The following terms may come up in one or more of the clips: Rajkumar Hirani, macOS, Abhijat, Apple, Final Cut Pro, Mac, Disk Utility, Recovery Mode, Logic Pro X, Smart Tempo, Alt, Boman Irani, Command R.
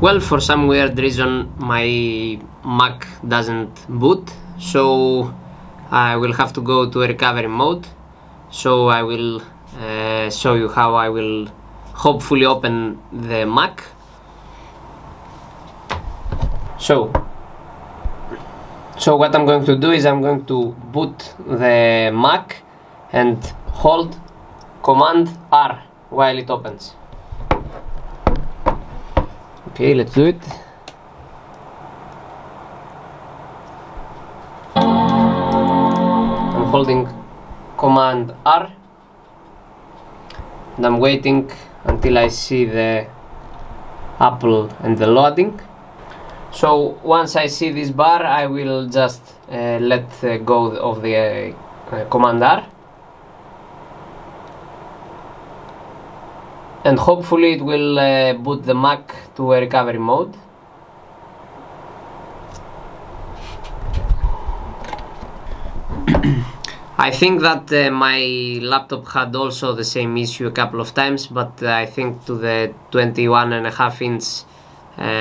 Well, for some weird reason my Mac doesn't boot, so I will have to go to a recovery mode. So I will show you how I will hopefully open the Mac. So what I'm going to do is I'm going to boot the Mac and hold Command R while it opens. Okay, let's do it. I'm holding Command R and I'm waiting until I see the Apple and the loading. So once I see this bar, I will just let go of the Command R, and hopefully it will boot the Mac to a recovery mode. I think that my laptop had also the same issue a couple of times, but I think to the 21.5-inch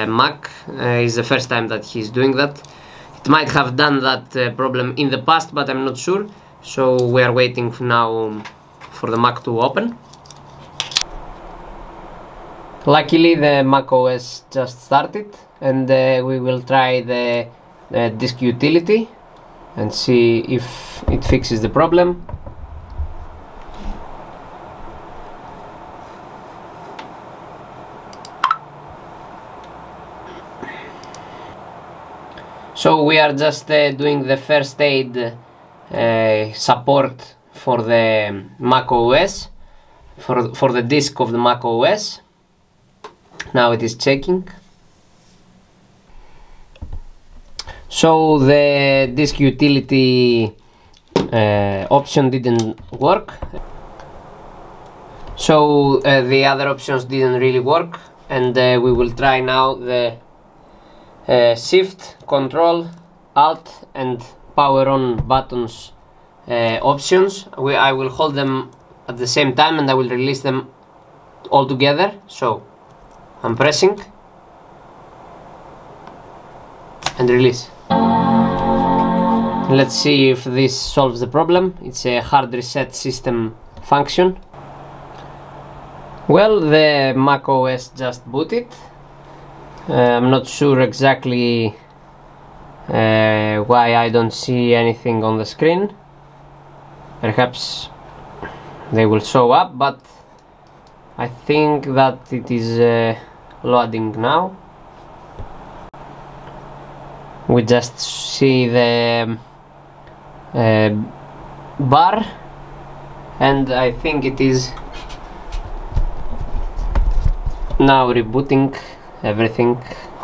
Mac is the first time that he's doing that. It might have done that problem in the past, but I'm not sure. So we are waiting now for the Mac to open. Luckily the macOS just started, and we will try the Disk Utility and see if it fixes the problem. So we are just doing the first aid support for the macOS, for the disk of the macOS. Now it is checking. So the Disk Utility option didn't work. So the other options didn't really work, and we will try now the Shift, Control, Alt and Power On buttons options. I will hold them at the same time and I will release them all together. So I'm pressing and release. Let's see if this solves the problem. It's a hard reset system function. Well, the macOS just booted. I'm not sure exactly why I don't see anything on the screen. Perhaps they will show up, but I think that it is loading now. We just see the bar, and I think it is now rebooting everything.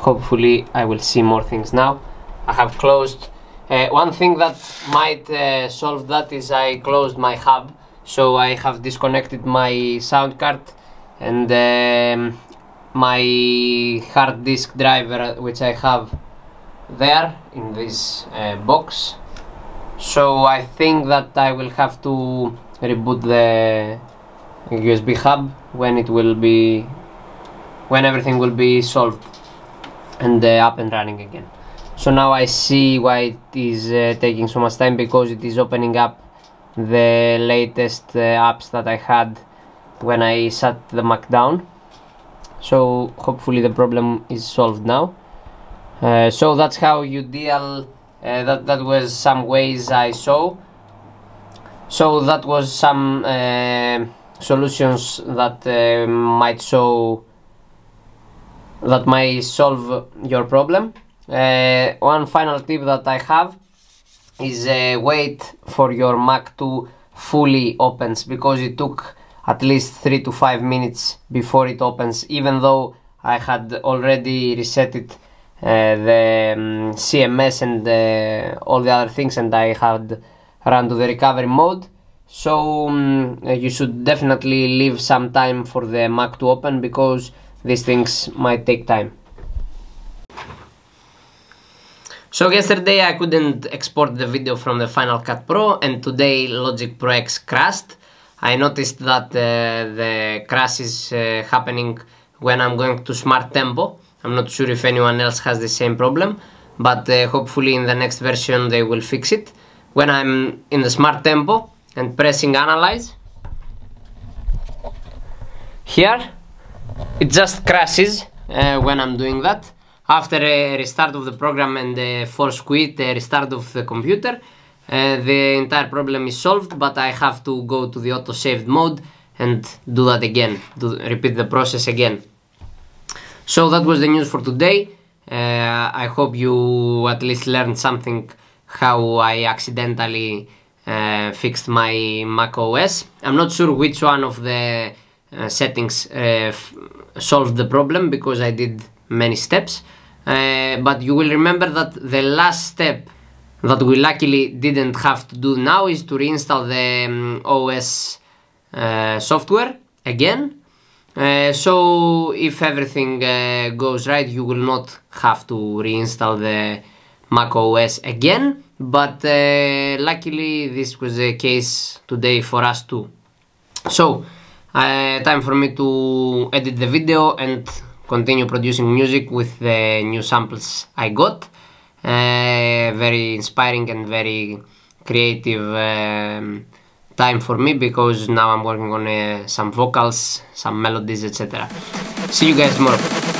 Hopefully I will see more things now. I have closed. One thing that might solve that is I closed my hub, so I have disconnected my sound card and my hard disk driver, which I have there in this box. So I think that I will have to reboot the USB hub when everything will be solved and up and running again. So now I see why it is taking so much time, because it is opening up the latest apps that I had when I shut the Mac down. So hopefully the problem is solved now. So that's how you deal. That was some ways I saw. So that was some solutions that might solve your problem. One final tip that I have is wait for your Mac to fully opens, because it took at least 3 to 5 minutes before it opens, even though I had already reset it, the CMS and all the other things, and I had run to the recovery mode. So you should definitely leave some time for the Mac to open, because these things might take time. So yesterday I couldn't export the video from the Final Cut Pro, and today Logic Pro X crashed. I noticed that the crash is happening when I'm going to Smart Tempo. I'm not sure if anyone else has the same problem, but hopefully in the next version they will fix it. When I'm in the Smart Tempo and pressing Analyze, here it just crashes when I'm doing that. After a restart of the program and a force quit, a restart of the computer, the entire problem is solved, but I have to go to the auto saved mode and do that again, repeat the process again. So that was the news for today. I hope you at least learned something how I accidentally fixed my macOS. I'm not sure which one of the settings solved the problem, because I did many steps, but you will remember that the last step that we luckily didn't have to do now is to reinstall the OS software again, so if everything goes right you will not have to reinstall the macOS again, but luckily this was the case today for us too. So time for me to edit the video and continue producing music with the new samples I got. Very inspiring and very creative time for me, because now I'm working on some vocals, some melodies, etc. See you guys tomorrow.